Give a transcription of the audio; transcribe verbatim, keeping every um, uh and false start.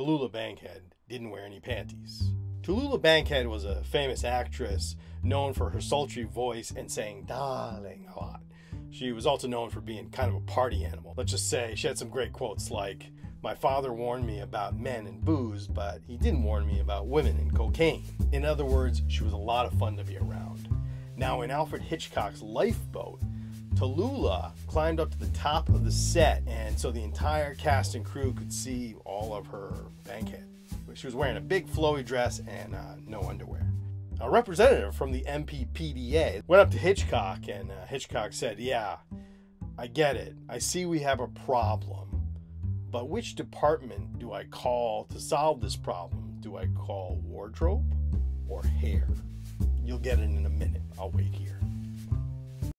Tallulah Bankhead didn't wear any panties. Tallulah Bankhead was a famous actress known for her sultry voice and saying darling a lot. She was also known for being kind of a party animal. Let's just say she had some great quotes like, "My father warned me about men and booze, but he didn't warn me about women and cocaine." In other words, she was a lot of fun to be around. Now in Alfred Hitchcock's Lifeboat, Tallulah climbed up to the top of the set, and so the entire cast and crew could see all of her Bankhead. She was wearing a big flowy dress and uh, no underwear. A representative from the M P P D A went up to Hitchcock, and uh, Hitchcock said, "Yeah, I get it. I see we have a problem. But which department do I call to solve this problem? Do I call wardrobe or hair? You'll get it in a minute. I'll wait here."